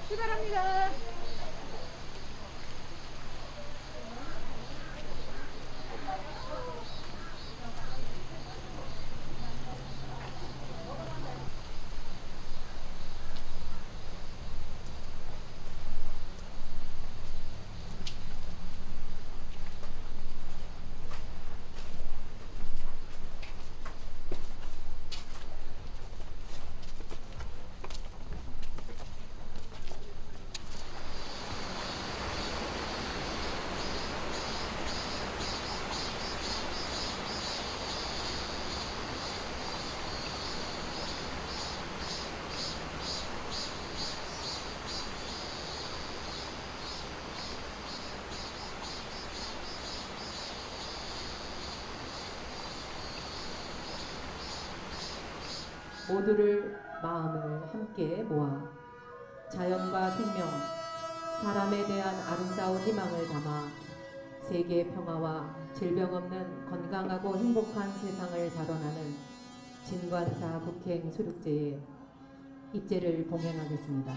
자, 출발합니다. 모두를 마음을 함께 모아 자연과 생명, 사람에 대한 아름다운 희망을 담아 세계 평화와 질병 없는 건강하고 행복한 세상을 발원하는 진관사 국행 수륙제의 입제를 봉행하겠습니다.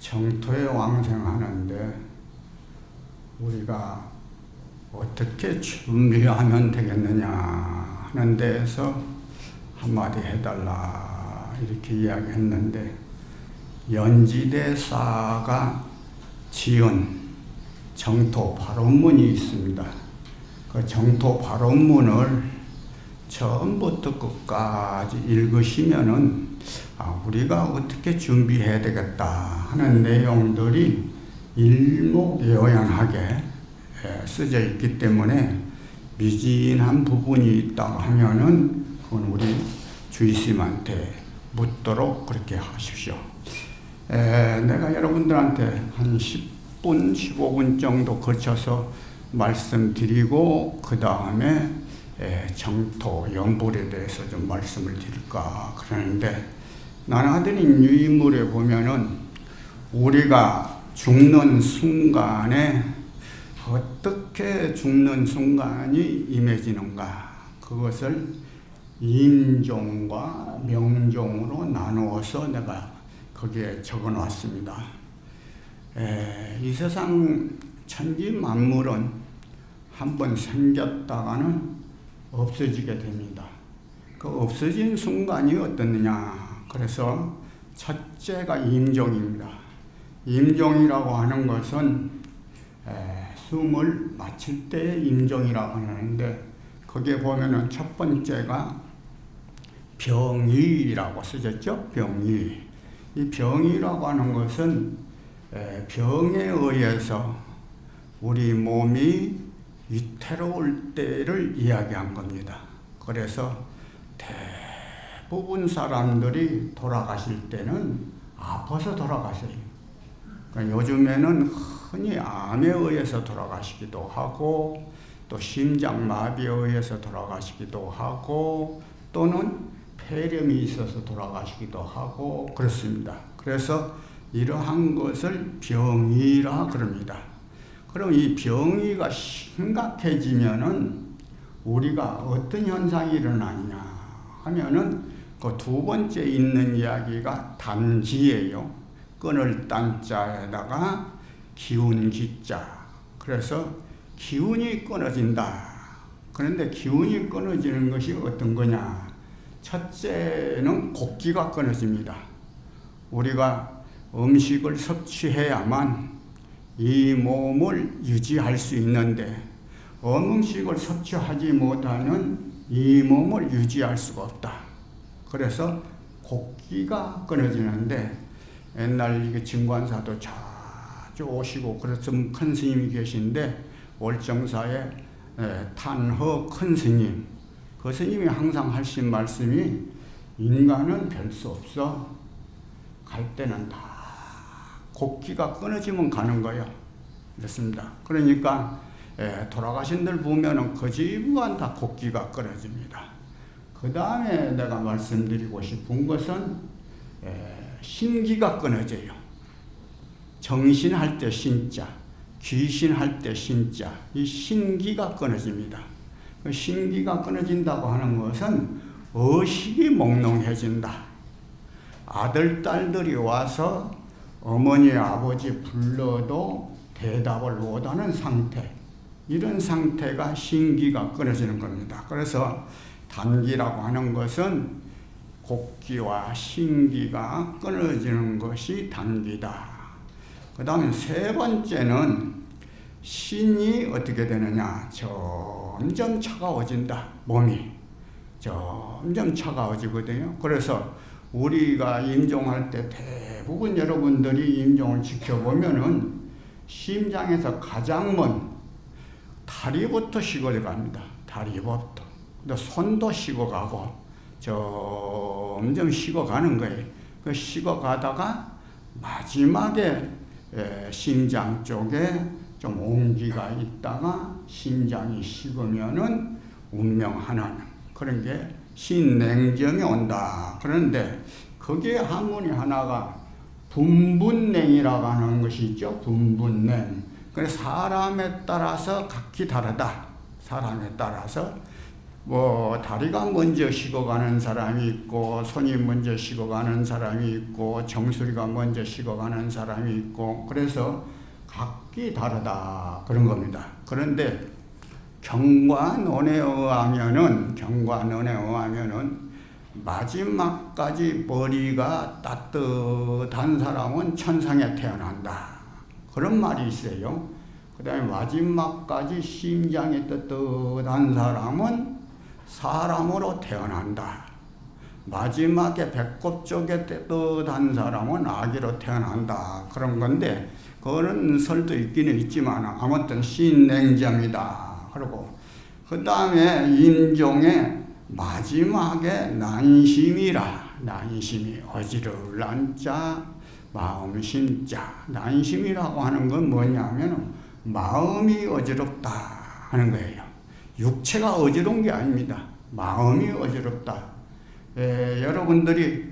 정토에 왕생하는데 우리가 어떻게 준비하면 되겠느냐 하는 데에서 한마디 해달라 이렇게 이야기했는데, 연지대사가 지은 정토 발언문이 있습니다. 그 정토 발언문을 처음부터 끝까지 읽으시면은 우리가 어떻게 준비해야 되겠다 하는 내용들이 일목요연하게 쓰여 있기 때문에 미진한 부분이 있다고 하면은 그건 우리 주의심한테 묻도록 그렇게 하십시오. 내가 여러분들한테 한 10분, 15분 정도 걸쳐서 말씀드리고 그 다음에 정토, 연불에 대해서 좀 말씀을 드릴까 그러는데, 난하드린 유인물에 보면은 우리가 죽는 순간에 어떻게 죽는 순간이 임해지는가, 그것을 임종과 명종으로 나누어서 내가 거기에 적어놨습니다. 이 세상 천지 만물은 한번 생겼다가는 없어지게 됩니다. 그 없어진 순간이 어떻느냐, 그래서 첫째가 임종입니다. 임종이라고 하는 것은 숨을 마칠 때의 임종이라고 하는데, 거기에 보면은 첫 번째가 병이라고 쓰셨죠? 병이. 이 병이라고 하는 것은 병에 의해서 우리 몸이 위태로울 때를 이야기한 겁니다. 그래서 대부분 사람들이 돌아가실 때는 아파서 돌아가세요. 그러니까 요즘에는 흔히 암에 의해서 돌아가시기도 하고, 또 심장마비에 의해서 돌아가시기도 하고, 또는 폐렴이 있어서 돌아가시기도 하고 그렇습니다. 그래서 이러한 것을 병이라 그럽니다. 그럼 이 병이가 심각해지면은 우리가 어떤 현상이 일어나느냐 하면은, 그 두 번째 있는 이야기가 단지예요. 끈을 딴 자에다가 기운 기자. 그래서 기운이 끊어진다. 그런데 기운이 끊어지는 것이 어떤 거냐, 첫째는 곡기가 끊어집니다. 우리가 음식을 섭취해야만 이 몸을 유지할 수 있는데, 음식을 섭취하지 못하면 이 몸을 유지할 수가 없다. 그래서 곡기가 끊어지는데, 옛날 이게 진관사도 자주 오시고 그랬던 큰 스님이 계신데, 월정사의 탄허 큰 스님, 그 스님이 항상 하신 말씀이, 인간은 별 수 없어. 갈 때는 다 곡기가 끊어지면 가는 거예요. 그렇습니다. 그러니까 돌아가신들 보면은 거지부간 다 곡기가 끊어집니다. 그 다음에 내가 말씀드리고 싶은 것은 신기가 끊어져요. 정신할 때 신자, 귀신할 때 신자, 이 신기가 끊어집니다. 그 신기가 끊어진다고 하는 것은 의식이 몽롱해진다. 아들, 딸들이 와서 어머니, 아버지 불러도 대답을 못하는 상태, 이런 상태가 신기가 끊어지는 겁니다. 그래서 단기라고 하는 것은 곡기와 신기가 끊어지는 것이 단기다. 그 다음에 세 번째는 신이 어떻게 되느냐, 점점 차가워진다. 몸이 점점 차가워지거든요. 그래서 우리가 임종할 때 대부분 여러분들이 임종을 지켜보면은 심장에서 가장 먼 다리부터 식어갑니다. 다리부터. 근데 손도 식어가고 점점 식어가는 거예요. 그 식어가다가 마지막에 심장 쪽에 좀 온기가 있다가 심장이 식으면은 운명하는 그런 게 신냉정이 온다. 그런데 거기에 한문이 하나가 분분냉이라고 하는 것이 있죠. 분분냉. 그래서 사람에 따라서 각기 다르다. 사람에 따라서 뭐 다리가 먼저 식어가는 사람이 있고, 손이 먼저 식어가는 사람이 있고, 정수리가 먼저 식어가는 사람이 있고, 그래서 각기 다르다 그런 겁니다. 그런데 경과론에 의하면은, 마지막까지 머리가 따뜻한 사람은 천상에 태어난다 그런 말이 있어요. 그 다음에 마지막까지 심장이 따뜻한 사람은 사람으로 태어난다. 마지막에 배꼽 쪽에 뜨뜻한 사람은 아기로 태어난다. 그런 건데, 그런 설도 있기는 있지만, 아무튼 신냉정이다. 그리고, 그 다음에 임종의 마지막에 난심이라. 난심이 어지러울 자, 마음 심자. 난심이라고 하는 건 뭐냐면, 마음이 어지럽다 하는 거예요. 육체가 어지러운 게 아닙니다. 마음이 어지럽다. 여러분들이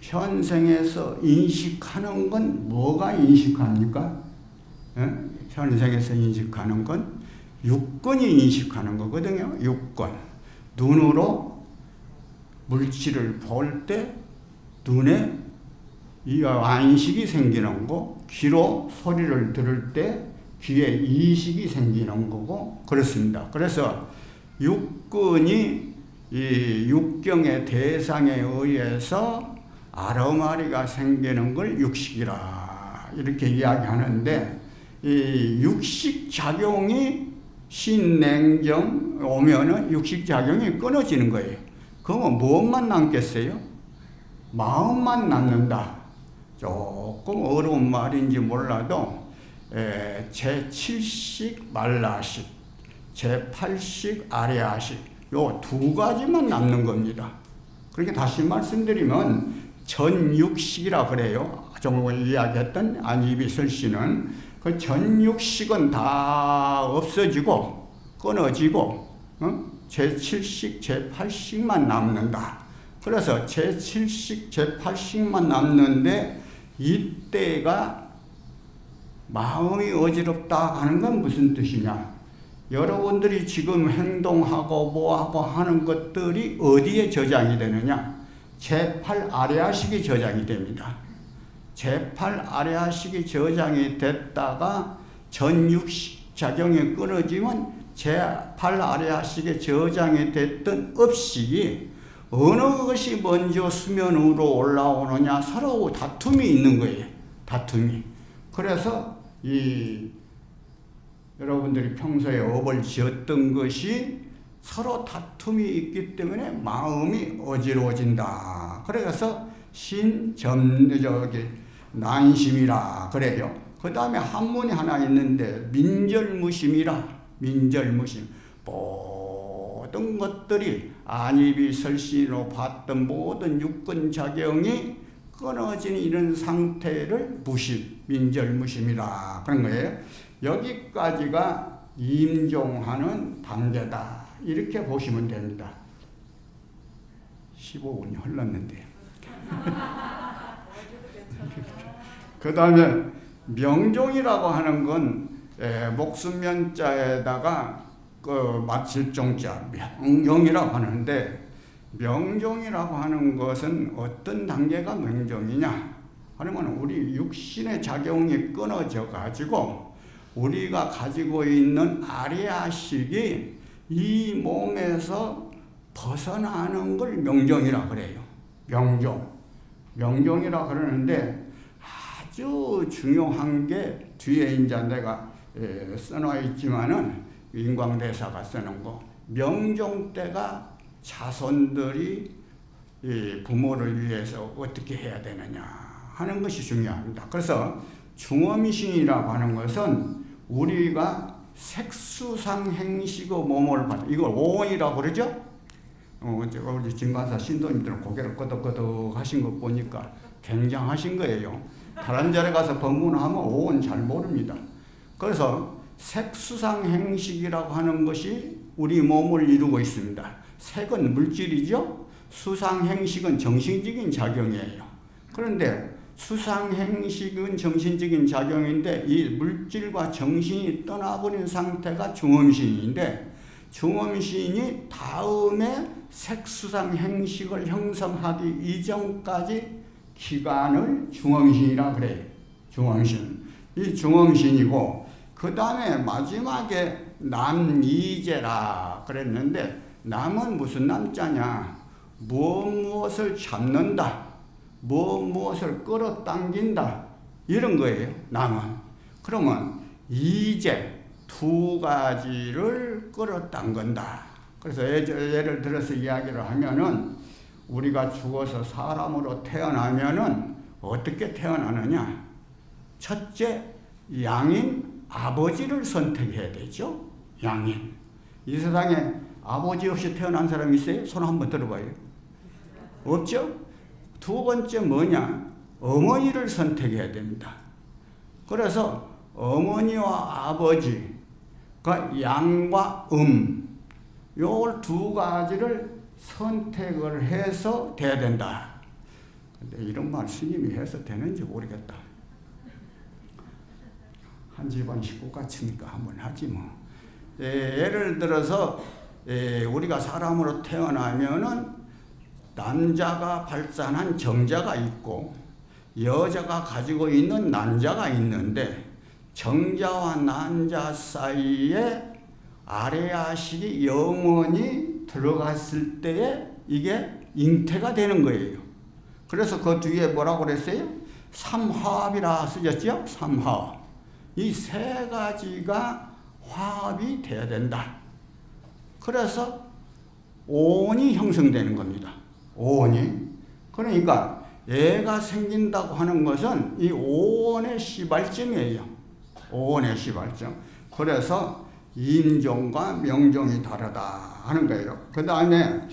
현생에서 인식하는 건 뭐가 인식합니까? 예? 현생에서 인식하는 건 육건이 인식하는 거거든요. 육건. 눈으로 물질을 볼 때 눈에 이 안식이 생기는 거, 귀로 소리를 들을 때 귀에 이식이 생기는 거고, 그렇습니다. 그래서 육근이 이 육경의 대상에 의해서 아로마리가 생기는 걸 육식이라 이렇게 이야기하는데, 이 육식작용이 신냉정 오면은 육식작용이 끊어지는 거예요. 그러면 무엇만 남겠어요? 마음만 남는다. 조금 어려운 말인지 몰라도 제7식 말라식, 제8식 아리아식, 요 두 가지만 남는 겁니다. 그렇게 다시 말씀드리면 전육식이라 그래요. 정말 이야기했던 안이비설 씨는 그 전육식은 다 없어지고 끊어지고, 제7식, 제8식만 남는다. 그래서 제7식, 제8식만 남는데, 이때가 마음이 어지럽다 하는 건 무슨 뜻이냐? 여러분들이 지금 행동하고 뭐하고 하는 것들이 어디에 저장이 되느냐? 제8 아리아식이 저장이 됩니다. 제8 아리아식이 저장이 됐다가 전육식 작용이 끊어지면 제8 아리아식에 저장이 됐던 업식이 어느 것이 먼저 수면 위로 올라오느냐, 서로 다툼이 있는 거예요. 다툼이. 그래서 이 여러분들이 평소에 업을 지었던 것이 서로 다툼이 있기 때문에 마음이 어지러워진다. 그래서 신점저기 난심이라 그래요. 그 다음에 한문이 하나 있는데 민절무심이라. 민절무심. 모든 것들이 안이비설신으로 봤던 모든 육근작용이 끊어진 이런 상태를 무심, 민절무심이라 그런 거예요. 여기까지가 임종하는 단계다. 이렇게 보시면 됩니다. 15분이 흘렀는데요. 그 다음에 명종이라고 하는 건 목숨면자에다가 그 마칠종자 명종이라고 하는데, 명종이라고 하는 것은 어떤 단계가 명종이냐 하면, 우리 육신의 작용이 끊어져 가지고 우리가 가지고 있는 아리아식이 이 몸에서 벗어나는 걸 명종이라 그래요. 명종. 명종이라 그러는데, 아주 중요한 게 뒤에 이제 내가 써놔 있지만은 인광대사가 쓰는 거, 명종 때가 자손들이 부모를 위해서 어떻게 해야 되느냐 하는 것이 중요합니다. 그래서 중엄신이라고 하는 것은 우리가 색수상 행시고 몸을 받는, 이걸 오원이라고 그러죠? 제가 우리 진관사 신도님들은 고개를 끄덕끄덕 하신 것 보니까 굉장하신 거예요. 다른 자리에 가서 법문하면 오원 잘 모릅니다. 그래서 색수상 행식이라고 하는 것이 우리 몸을 이루고 있습니다. 색은 물질이죠. 수상 행식은 정신적인 작용이에요. 그런데 수상 행식은 정신적인 작용인데, 이 물질과 정신이 떠나버린 상태가 중엄신인데, 중엄신이 다음에 색수상 행식을 형성하기 이전까지 기간을 중엄신이라 그래요. 중엄신. 이 중엄신이고, 그 다음에 마지막에 남이제라 그랬는데, 남은 무슨 남자냐? 무엇을 잡는다, 무엇을 끌어당긴다, 이런 거예요. 남은. 그러면 이제 두 가지를 끌어당긴다. 그래서 예를 들어서 이야기를 하면은, 우리가 죽어서 사람으로 태어나면은 어떻게 태어나느냐? 첫째, 양인 아버지를 선택해야 되죠. 양인. 이 세상에 아버지 없이 태어난 사람이 있어요? 손 한번 들어봐요. 없죠? 두 번째 뭐냐? 어머니를 선택해야 됩니다. 그래서 어머니와 아버지, 그러니까 양과 요걸 두 가지를 선택을 해서 돼야 된다. 근데 이런 말 스님이 해서 되는지 모르겠다. 한 집안 식구 같으니까 한번 하지 뭐. 예를 들어서 우리가 사람으로 태어나면은 남자가 발산한 정자가 있고 여자가 가지고 있는 난자가 있는데 정자와 난자 사이에 아리아식이 영원히 들어갔을 때에 이게 잉태가 되는 거예요. 그래서 그 뒤에 뭐라고 그랬어요? 삼화합이라 쓰셨죠? 삼화합. 이 세 가지가 화합이 돼야 된다. 그래서 오온이 형성되는 겁니다. 오온이. 그러니까 애가 생긴다고 하는 것은 이 오온의 시발점이에요. 오온의 시발점. 그래서 임종과 명종이 다르다 하는 거예요. 그 다음에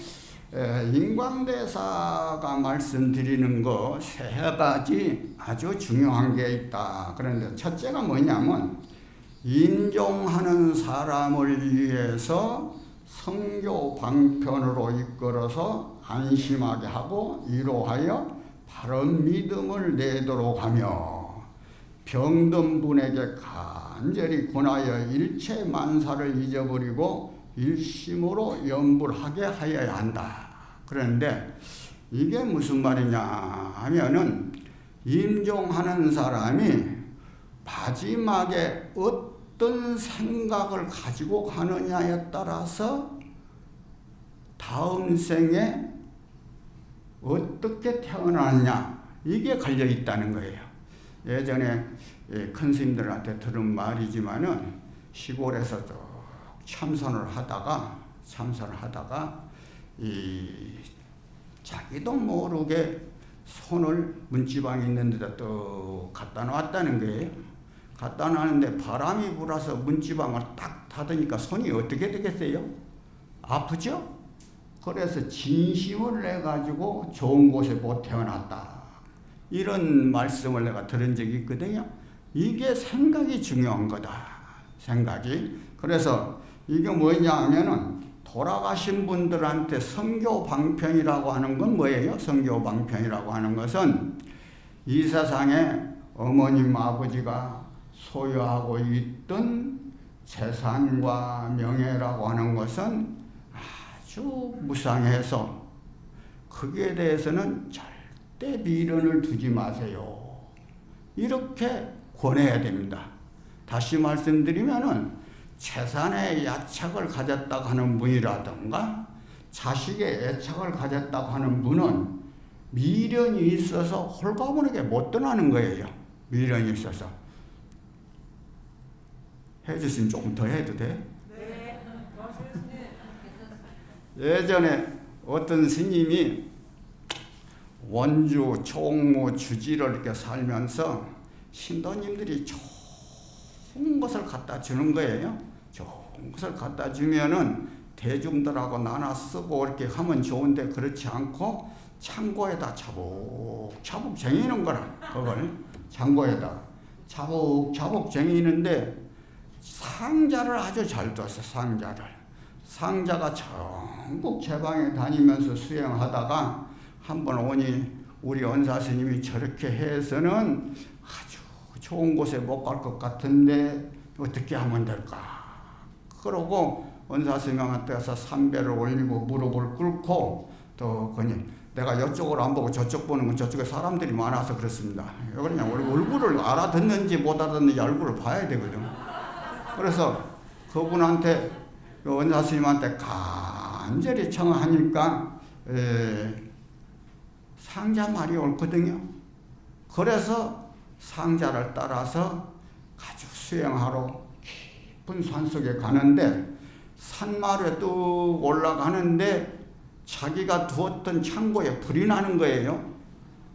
인광대사가 말씀드리는 거 세 가지 아주 중요한 게 있다. 그런데 첫째가 뭐냐면 임종하는 사람을 위해서 성교 방편으로 이끌어서 안심하게 하고 위로하여 바른 믿음을 내도록 하며 병든 분에게 간절히 권하여 일체 만사를 잊어버리고 일심으로 염불하게 하여야 한다. 그런데 이게 무슨 말이냐 하면은 임종하는 사람이 마지막에 어떤 생각을 가지고 가느냐에 따라서 다음 생에 어떻게 태어나느냐 이게 갈려 있다는 거예요. 예전에 큰 스님들한테 들은 말이지만은 시골에서 쭉 참선을 하다가 이 자기도 모르게 손을 문지방에 있는 데다 또 갖다 놨다는 거예요. 갖다 놨는데 바람이 불어서 문지방을 딱 닫으니까 손이 어떻게 되겠어요? 아프죠? 그래서 진심을 내가지고 좋은 곳에 못 태어났다. 이런 말씀을 내가 들은 적이 있거든요. 이게 생각이 중요한 거다. 생각이. 그래서 이게 뭐냐 하면은 돌아가신 분들한테 성교방편이라고 하는 건 뭐예요? 성교방편이라고 하는 것은 이 세상에 어머님 아버지가 소유하고 있던 재산과 명예라고 하는 것은 아주 무상해서 거기에 대해서는 절대 미련을 두지 마세요. 이렇게 권해야 됩니다. 다시 말씀드리면은 재산에 애착을 가졌다고 하는 분이라든가 자식에 애착을 가졌다고 하는 분은 미련이 있어서 홀가분하게 못 떠나는 거예요. 미련이 있어서. 해주시면 조금 더 해도 돼? 네. 예전에 어떤 스님이 원주, 총무, 주지를 이렇게 살면서 신도님들이 좋은 것을 갖다 주는 거예요. 좋은 것을 갖다 주면은 대중들하고 나눠 쓰고 이렇게 하면 좋은데 그렇지 않고 창고에다 차곡차곡 쟁이는 거라. 그걸 창고에다 차곡차곡 쟁이는데 상자를 아주 잘 뒀어. 상자가 전국 제방에 다니면서 수행하다가 한번 오니 우리 원사스님이 저렇게 해서는 아주 좋은 곳에 못 갈 것 같은데 어떻게 하면 될까? 그러고 원사스님한테 가서 삼배를 올리고 무릎을 꿇고 또 그니 내가 이쪽으로 안 보고 저쪽 보는 건 저쪽에 사람들이 많아서 그렇습니다. 왜 그러냐? 우리 얼굴을 알아듣는지 못 알아듣는지 얼굴을 봐야 되거든. 그래서 그분한테 원사스님한테 간절히 청하니까 상자 말이 옳거든요. 그래서 상자를 따라서 가죽 수행하러 깊은 산속에 가는데 산마루에 뚝 올라가는데 자기가 두었던 창고에 불이 나는 거예요.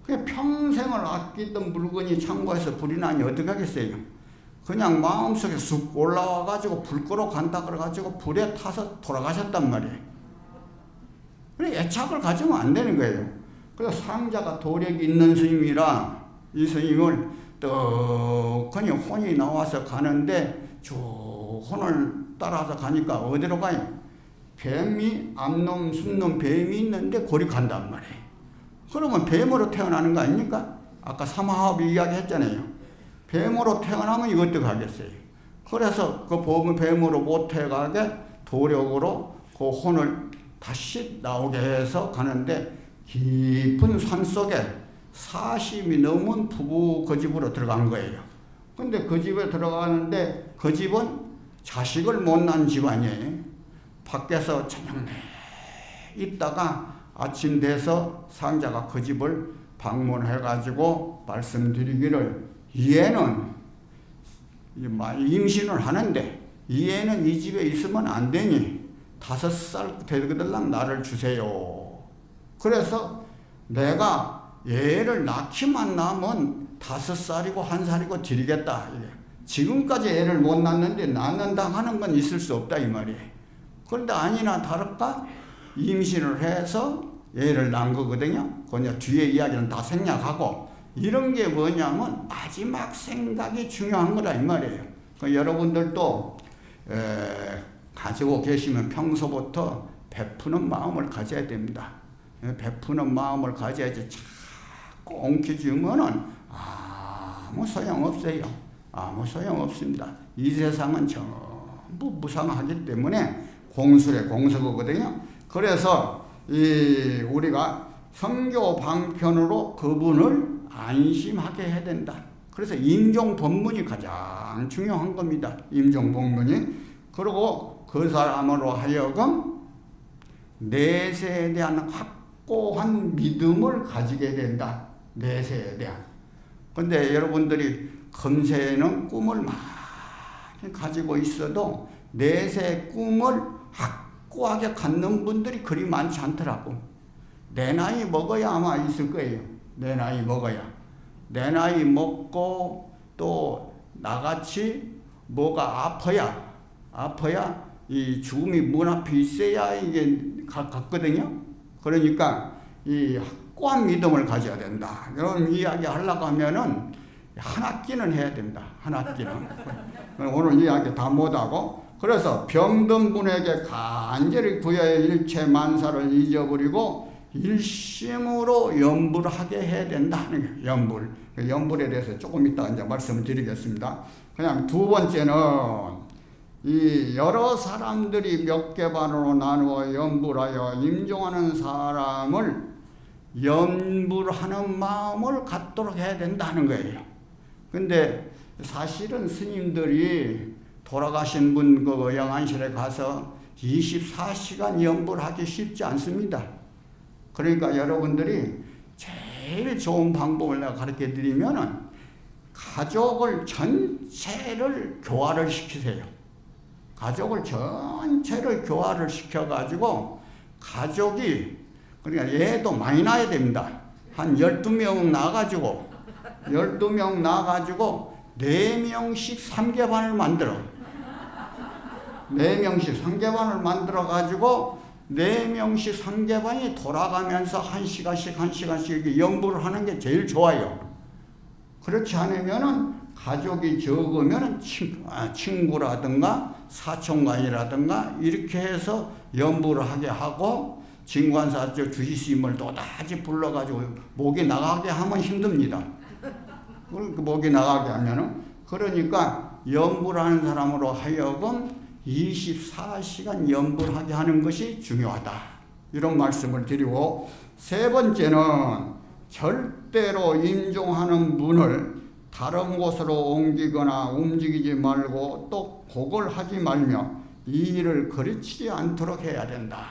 그냥 평생을 아끼던 물건이 창고에서 불이 나니 어떻게 하겠어요. 그냥 마음속에 쑥 올라와가지고 불 끄러 간다 그래가지고 불에 타서 돌아가셨단 말이에요. 그래 애착을 가지면 안 되는 거예요. 그래서 상자가 도력이 있는 스님이라 이 스님을 떡하니 혼이 나와서 가는데 쭉 혼을 따라서 가니까 어디로 가요? 뱀이 암놈, 순놈, 뱀이 있는데 고리 간단 말이에요. 그러면 뱀으로 태어나는 거 아닙니까? 아까 삼화합 이야기 했잖아요. 뱀으로 태어나면 이것도 가겠어요. 그래서 그 봄을 뱀으로 못해 가게 도력으로 그 혼을 다시 나오게 해서 가는데, 깊은 산 속에 40이 넘은 부부 그 집으로 들어간 거예요. 근데 그 집에 들어가는데 그 집은 자식을 못 낳은 집안이에요. 밖에서 저녁 있다가 아침 돼서 상자가 그 집을 방문해가지고 말씀드리기를, 이 애는 임신을 하는데 이 애는 이 집에 있으면 안 되니 5살 되거들랑 나를 주세요. 그래서 내가 애를 낳기만 낳으면 5살이고 1살이고 드리겠다. 지금까지 애를 못 낳는데 낳는다 하는 건 있을 수 없다 이 말이에요. 그런데 아니나 다를까 임신을 해서 애를 낳은 거거든요. 그냥 뒤에 이야기는 다 생략하고, 이런 게 뭐냐면 마지막 생각이 중요한 거다 이 말이에요. 여러분들도 가지고 계시면 평소부터 베푸는 마음을 가져야 됩니다. 베푸는 마음을 가져야지 자꾸 엉키지면은 아무 소용없어요. 아무 소용없습니다. 이 세상은 전부 무상하기 때문에 공수래 공수거든요. 그래서 우리가 성교 방편으로 그분을 안심하게 해야 된다. 그래서 임종법문이 가장 중요한 겁니다. 임종법문이. 그리고 그 사람으로 하여금 내세에 대한 확고한 믿음을 가지게 된다. 내세에 대한. 근데 여러분들이 금세에는 꿈을 많이 가지고 있어도 내세 꿈을 확고하게 갖는 분들이 그리 많지 않더라고. 내 나이 먹어야 아마 있을 거예요. 내 나이 먹어야. 내 나이 먹고 또 나같이 뭐가 아파야 이 죽음이 문 앞에 있어야 이게 갔거든요. 그러니까 이 확고한 믿음을 가져야 된다. 이런 이야기 하려고 하면은 한 학기는 해야 된다. 한 학기는. 오늘 이야기 다 못하고. 그래서 병든 분에게 간절히 구여야 일체 만사를 잊어버리고 일심으로 염불하게 해야 된다 하는 거예요. 염불. 염불에 대해서 조금 이따 이제 말씀을 드리겠습니다. 그냥 두 번째는 이 여러 사람들이 몇 개 반으로 나누어 염불하여 임종하는 사람을 염불하는 마음을 갖도록 해야 된다는 거예요. 근데 사실은 스님들이 돌아가신 분 그 영안실에 가서 24시간 염불하기 쉽지 않습니다. 그러니까 여러분들이 제일 좋은 방법을 내가 가르쳐 드리면은 가족을 전체를 교화를 시키세요. 가족을 전체를 교화를 시켜가지고 가족이, 그러니까 얘도 많이 낳아야 됩니다. 한 12명 낳아가지고 12명 낳아가지고 4명씩 3개반을 만들어. 4명씩 3개반을 만들어가지고 4명씩 3개반이 돌아가면서 1시간씩 이렇게 염불을 하는 게 제일 좋아요. 그렇지 않으면은 가족이 적으면 친구라든가 사촌간이라든가 이렇게 해서 염불을 하게 하고, 진관사 주지스님을 또다시 불러가지고 목이 나가게 하면 힘듭니다. 목이 나가게 하면은. 그러니까 염불하는 사람으로 하여금 24시간 염불하게 하는 것이 중요하다. 이런 말씀을 드리고, 세 번째는 절대로 임종하는 분을 다른 곳으로 옮기거나 움직이지 말고 또 고걸하지 말며 이 일을 거리치지 않도록 해야 된다.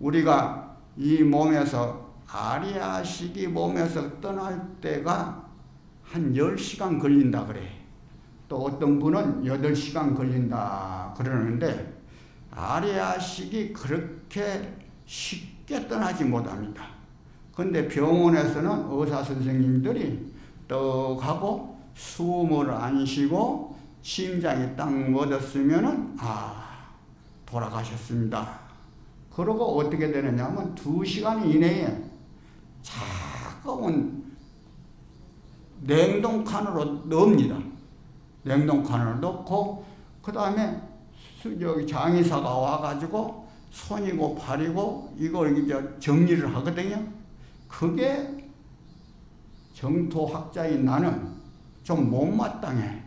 우리가 이 몸에서 아리아식이 몸에서 떠날 때가 한 10시간 걸린다 그래. 또 어떤 분은 8시간 걸린다 그러는데, 아리아식이 그렇게 쉽게 떠나지 못합니다. 근데 병원에서는 의사 선생님들이 떡하고 숨을 안 쉬고 심장이 딱 멎었으면은 돌아가셨습니다. 그러고 어떻게 되느냐 하면 2시간 이내에 차가운 냉동칸으로 넣습니다. 냉동칸을 넣고 그 다음에 여기 장의사가 와가지고 손이고 발이고 이걸 이제 정리를 하거든요. 그게 정토학자인 나는 좀 못마땅해.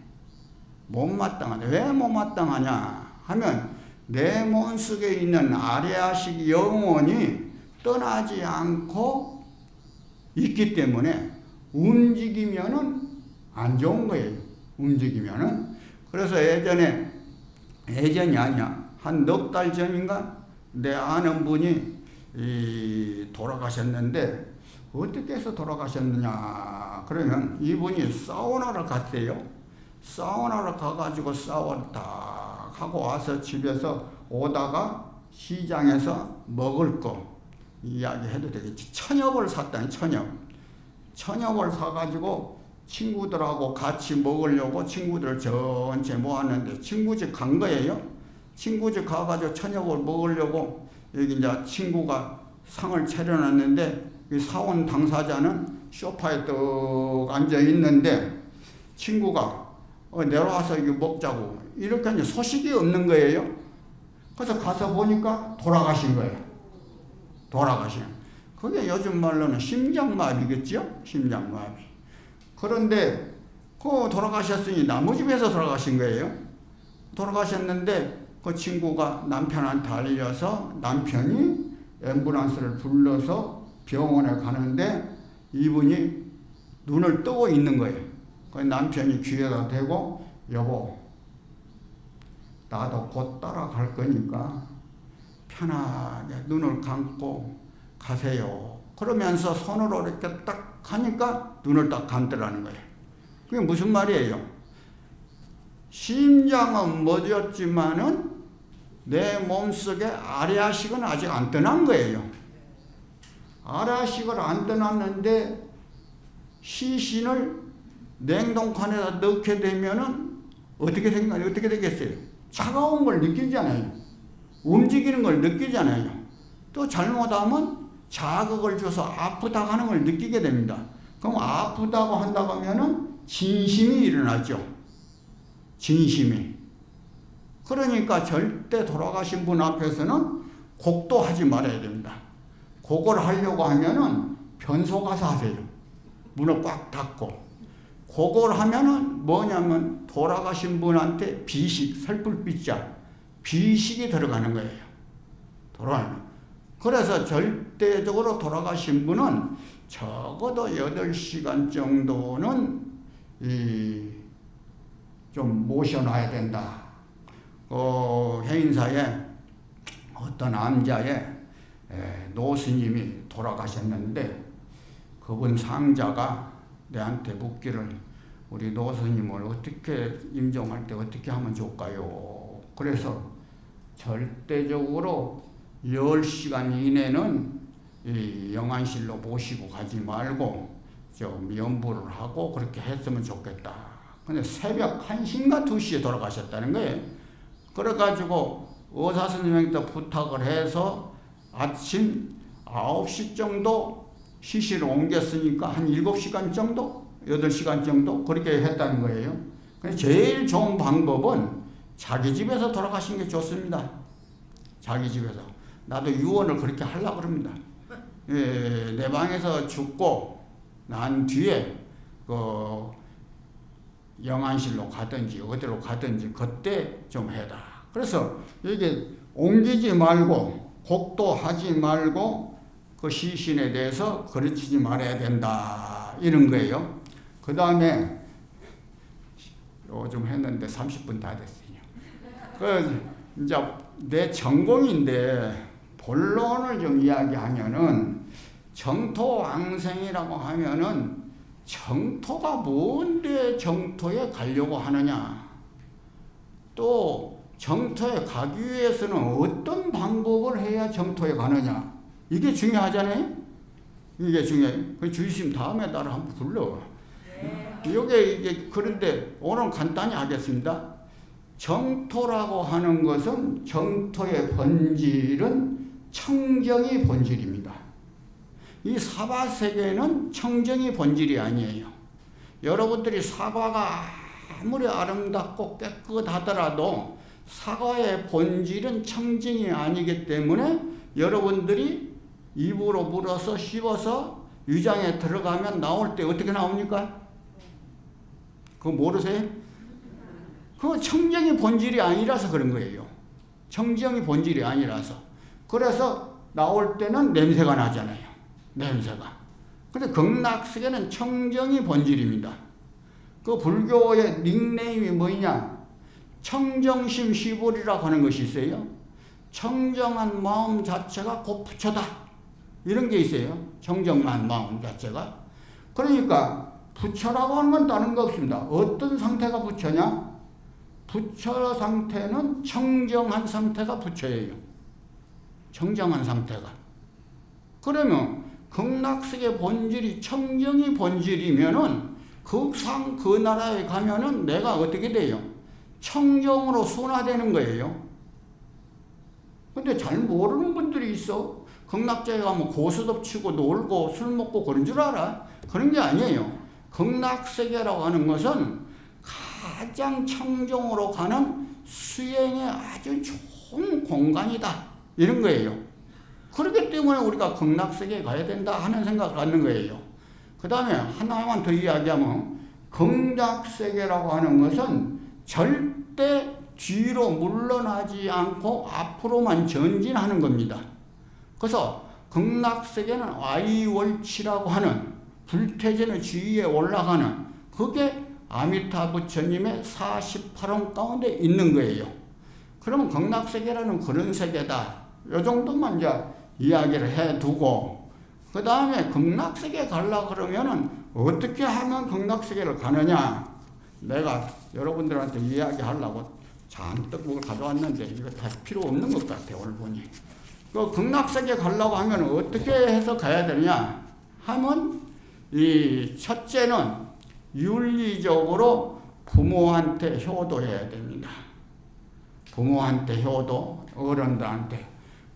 못마땅하다. 왜 못마땅하냐 하면 내 몸속에 있는 아리아식 영혼이 떠나지 않고 있기 때문에 움직이면은 안 좋은 거예요. 움직이면은. 그래서 예전이 아니야. 한 넉 달 전인가 내 아는 분이 돌아가셨는데, 어떻게 해서 돌아가셨느냐 그러면 이분이 사우나를 갔대요. 사우나를 가가지고 사우나 딱 하고 와서 집에서 오다가 시장에서 먹을 거 이야기해도 되겠지. 천엽을 샀다니. 천엽을 사가지고 친구들하고 같이 먹으려고 친구들 전체 모았는데 친구 집 간 거예요. 친구 집 가가지고 천엽을 먹으려고 여기 이제 친구가 상을 차려놨는데 이 사원 당사자는 소파에 떡 앉아 있는데 친구가 내려와서 이거 먹자고 이렇게 이제 소식이 없는 거예요. 그래서 가서 보니까 돌아가신 거예요. 돌아가신. 그게 요즘 말로는 심장마비겠죠? 심장마비. 그런데 그 돌아가셨으니 나무 집에서 돌아가신 거예요. 돌아가셨는데 그 친구가 남편한테 알려서 남편이 앰뷸런스를 불러서 병원에 가는데 이분이 눈을 뜨고 있는 거예요. 남편이 귀에다 대고, 여보, 나도 곧 따라갈 거니까 편하게 눈을 감고 가세요. 그러면서 손으로 이렇게 딱 하니까 눈을 딱 감더라는 거예요. 그게 무슨 말이에요? 심장은 멎었지만은 내 몸속에 아리아식은 아직 안 떠난 거예요. 아리아식을 안 떠났는데 시신을 냉동칸에다 넣게 되면은 어떻게 되겠어요? 차가운 걸 느끼잖아요. 움직이는 걸 느끼잖아요. 또 잘못하면 자극을 줘서 아프다고 하는 걸 느끼게 됩니다. 그럼 아프다고 한다고 하면은 진심이 일어나죠. 진심이. 그러니까 절대 돌아가신 분 앞에서는 곡도 하지 말아야 됩니다. 그걸 하려고 하면은 변소 가서 하세요. 문을 꽉 닫고. 그걸 하면은 뭐냐면 돌아가신 분한테 비식, 살뿔빛자, 비식이 들어가는 거예요. 돌아가면. 그래서 절대적으로 돌아가신 분은 적어도 8시간 정도는 좀 모셔놔야 된다. 해인사에 어떤 암자에 노스님이 돌아가셨는데 그분 상자가 내한테 묻기를 우리 노스님을 어떻게 임종할 때 어떻게 하면 좋을까요? 그래서 절대적으로 10시간 이내는 이 영안실로 모시고 가지 말고 좀 연부를 하고 그렇게 했으면 좋겠다. 근데 새벽 1시인가 2시에 돌아가셨다는 거예요. 그래가지고 의사 선생님한테 부탁을 해서 아침 9시 정도 시신을 옮겼으니까 한 7시간 정도? 8시간 정도? 그렇게 했다는 거예요. 그래서 제일 좋은 방법은 자기 집에서 돌아가시는 게 좋습니다. 자기 집에서. 나도 유언을 그렇게 하려고 합니다. 예, 내 방에서 죽고 난 뒤에 영안실로 가든지 어디로 가든지 그때 좀 해라. 그래서 이게 옮기지 말고 곡도하지 말고 그 시신에 대해서 거르치지 말아야 된다 이런 거예요. 그 다음에 요즘 했는데 30분 다 됐어요. 그 이제 내 전공인데 본론을 좀 이야기하면은 정토왕생이라고 하면은 정토가 뭔데 정토에 가려고 하느냐, 또 정토에 가기 위해서는 어떤 방법을 해야 정토에 가느냐, 이게 중요하잖아요. 이게 중요해요. 그 주의심 다음에 나를 한번 불러. 이게 그런데 오늘 간단히 하겠습니다. 정토라고 하는 것은 정토의 본질은 청정이 본질입니다. 이 사바세계는 청정이 본질이 아니에요. 여러분들이 사과가 아무리 아름답고 깨끗하더라도 사과의 본질은 청징이 아니기 때문에 여러분들이 입으로 물어서 씹어서 위장에 들어가면 나올 때 어떻게 나옵니까? 그거 모르세요? 그거 청정이 본질이 아니라서 그런 거예요. 청정이 본질이 아니라서. 그래서 나올 때는 냄새가 나잖아요. 냄새가. 근데 극락세계는 청정이 본질입니다. 그 불교의 닉네임이 뭐냐? 청정심 시불이라고 하는 것이 있어요. 청정한 마음 자체가 곧 부처다. 이런 게 있어요. 청정한 마음 자체가. 그러니까 부처라고 하는 건 다른 거 없습니다. 어떤 상태가 부처냐? 부처 상태는 청정한 상태가 부처예요. 청정한 상태가. 그러면 극락세계 본질이 청정이 본질이면은 극상 그 나라에 가면은 내가 어떻게 돼요? 청정으로 순화되는 거예요. 근데 잘 모르는 분들이 있어. 극락자에 가면 고스톱 치고 놀고 술 먹고 그런 줄 알아? 그런 게 아니에요. 극락세계라고 하는 것은 가장 청정으로 가는 수행의 아주 좋은 공간이다. 이런 거예요. 그렇기 때문에 우리가 극락세계에 가야 된다 하는 생각을 갖는 거예요. 그 다음에 하나만 더 이야기하면 극락세계라고 하는 것은 절대 뒤로 물러나지 않고 앞으로만 전진하는 겁니다. 그래서 극락세계는 아이월치라고 하는 불태전의 지위에 올라가는 그게 아미타 부처님의 48원 가운데 있는 거예요. 그러면 극락세계라는 그런 세계다. 이 정도만 이제 이야기를 해두고 그 다음에 극락세계 가려고 그러면은 어떻게 하면 극락세계를 가느냐. 내가 여러분들한테 이야기하려고 잔뜩 가져왔는데 이거 다 필요 없는 것 같아. 오늘 보니 그 극락세계 가려고 하면 어떻게 해서 가야 되느냐 하면 이 첫째는 윤리적으로 부모한테 효도해야 됩니다. 부모한테 효도, 어른들한테.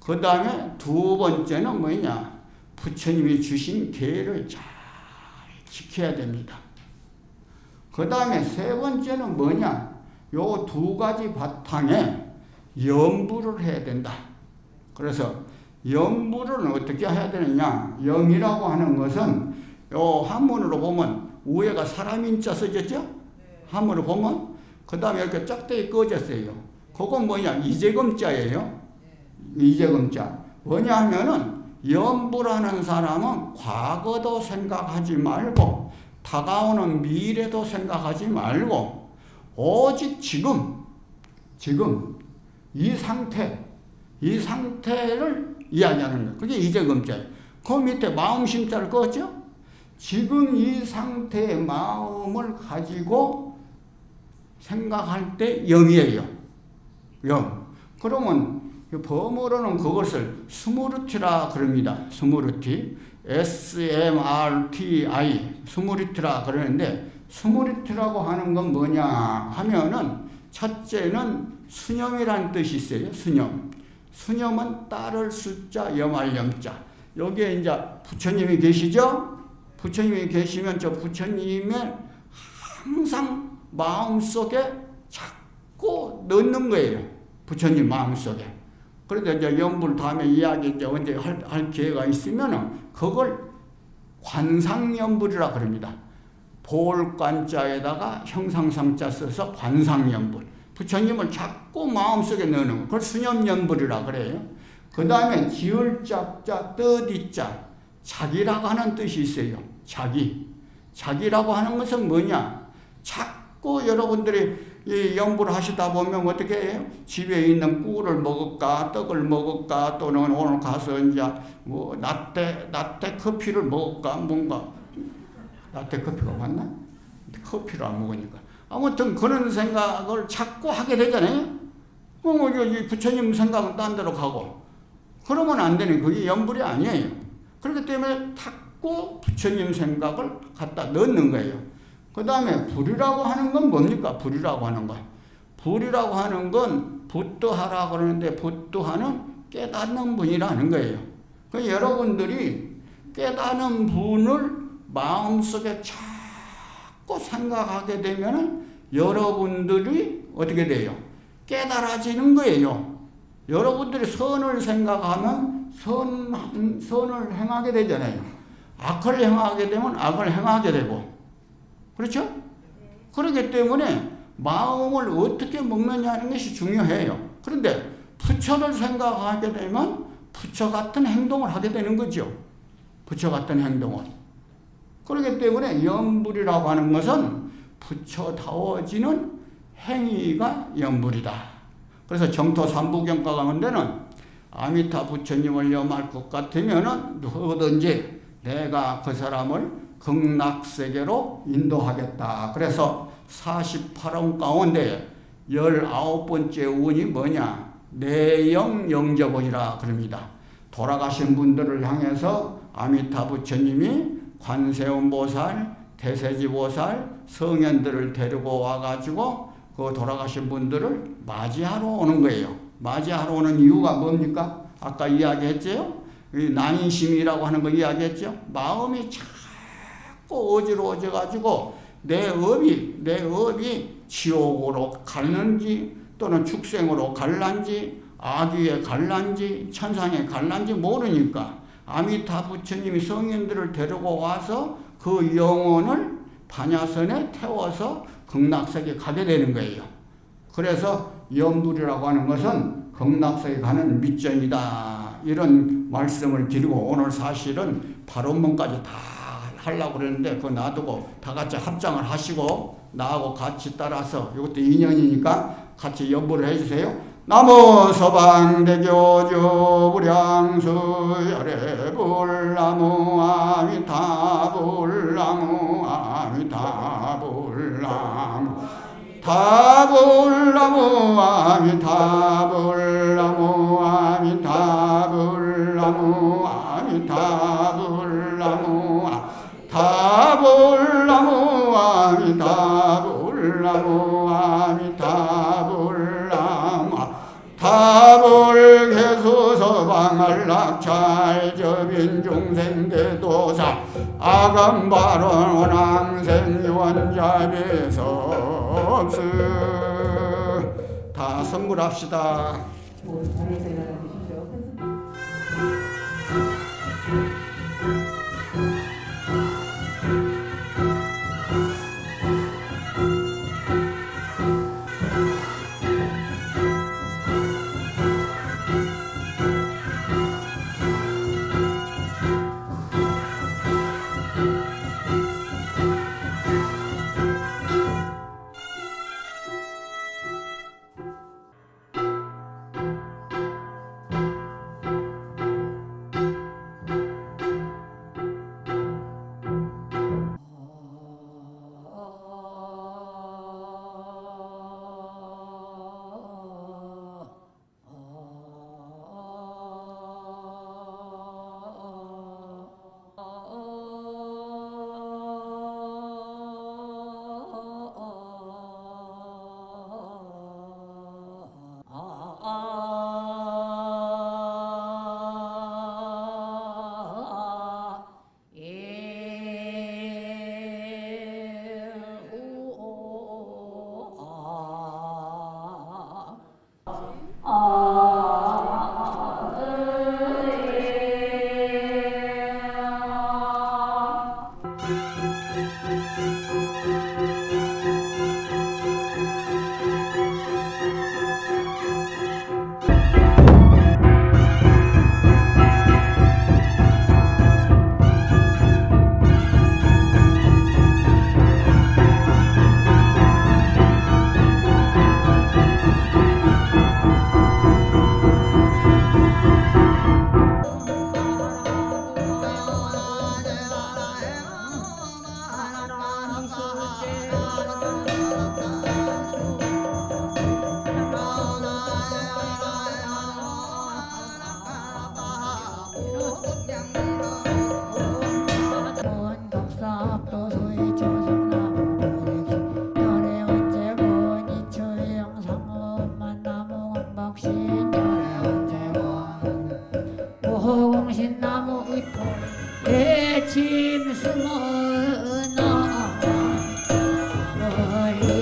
그 다음에 두 번째는 뭐냐? 부처님이 주신 계를 잘 지켜야 됩니다. 그 다음에 세 번째는 뭐냐? 요 두 가지 바탕에 염불을 해야 된다. 그래서 염불은 어떻게 해야 되느냐? 염이라고 하는 것은 요 한문으로 보면 우에가 사람인자 써졌죠? 한문으로 보면 그 다음에 이렇게 짝대기 꺼졌어요. 그건 뭐냐? 이재금자예요. 이재금자. 뭐냐 하면은 염불하는 사람은 과거도 생각하지 말고 다가오는 미래도 생각하지 말고 오직 지금 이 상태를 이야기하는 거예요. 그게 이재금자예요. 그 밑에 마음심자를 꺼죠? 지금 이 상태의 마음을 가지고 생각할 때 영이에요. 영. 그러면 범어로는 그것을 스무르티라 그럽니다. 스무르티. SMRTI. 스무르티라 그러는데 스무르티라고 하는 건 뭐냐 하면은 첫째는 수념이라는 뜻이 있어요. 수념. 수념은 따를 숫자 염할 염자. 여기에 이제 부처님이 계시죠? 부처님이 계시면 저 부처님의 항상 마음속에 자꾸 넣는 거예요. 부처님 마음속에. 그런데 이제 염불 다음에 이야기 이제 언제 할 기회가 있으면은 그걸 관상염불이라 그럽니다. 볼관자에다가 형상상자 써서 관상염불. 부처님을 자꾸 마음속에 넣는 거. 그걸 수념염불이라 그래요. 그 다음에 지을짝자, 뜻이자. 자기라고 하는 뜻이 있어요. 자기. 자기라고 하는 것은 뭐냐? 자꾸 여러분들이 이 염불을 하시다 보면 어떻게 해요? 집에 있는 꿀을 먹을까? 떡을 먹을까? 또는 오늘 가서 이제 뭐 라떼 커피를 먹을까? 뭔가. 라떼 커피가 맞나? 커피를 안 먹으니까. 아무튼 그런 생각을 자꾸 하게 되잖아요. 뭐 부처님 생각은 딴 데로 가고. 그러면 안 되는 거예요. 그게 염불이 아니에요. 그렇기 때문에 자꾸 부처님 생각을 갖다 넣는 거예요. 그 다음에 불이라고 하는 건 뭡니까? 불이라고 하는 건. 불이라고 하는 건 부뚜하라고 그러는데 부뚜하는 깨닫는 분이라는 거예요. 그러니까 여러분들이 깨닫는 분을 마음속에 자꾸 생각하게 되면은 여러분들이 어떻게 돼요? 깨달아지는 거예요. 여러분들이 선을 생각하면 선을 행하게 되잖아요. 악을 행하게 되면 악을 행하게 되고, 그렇죠? 그렇기 때문에 마음을 어떻게 먹느냐는 것이 중요해요. 그런데 부처를 생각하게 되면 부처 같은 행동을 하게 되는 거죠. 부처 같은 행동을. 그렇기 때문에 염불이라고 하는 것은 부처다워지는 행위가 염불이다. 그래서 정토 삼부경과 가운데는 아미타 부처님을 염할 것 같으면 누구든지 내가 그 사람을 극락세계로 인도하겠다. 그래서 48원 가운데 19번째 운이 뭐냐? 내영 영접원이라 그럽니다. 돌아가신 분들을 향해서 아미타 부처님이 관세음보살, 대세지보살, 성현들을 데리고 와가지고 그 돌아가신 분들을 맞이하러 오는 거예요. 맞이하러 오는 이유가 뭡니까? 아까 이야기했죠? 이 난심이라고 하는 거 이야기했죠? 마음이 자꾸 어지러워져가지고 내 업이 지옥으로 갈는지 또는 축생으로 갈란지 악귀에 갈란지 천상에 갈란지 모르니까 아미타 부처님이 성인들을 데리고 와서 그 영혼을 반야선에 태워서 극락세계에 가게 되는 거예요. 그래서 염불이라고 하는 것은 극락세계에 가는 밑전이다, 이런 말씀을 드리고 오늘 사실은 발언문까지 다 하려고 그랬는데 그거 놔두고 다 같이 합장을 하시고 나하고 같이 따라서 이것도 인연이니까 같이 염불을 해주세요. 나무 서방대교주 불량수 열애불 나무 아미타 불 나무 아미타 불 나무 타불 나무 아미타 불 나무 아미타 불 나무 아미타 불 나무 타불 나무 아미타 불 나무 아미타 불 나무 타불 개수 서방을 낙찰 접인 중생 대도사 아감 발언 원앙생 유언자비 섭스. 다 선물합시다.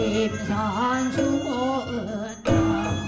임산수원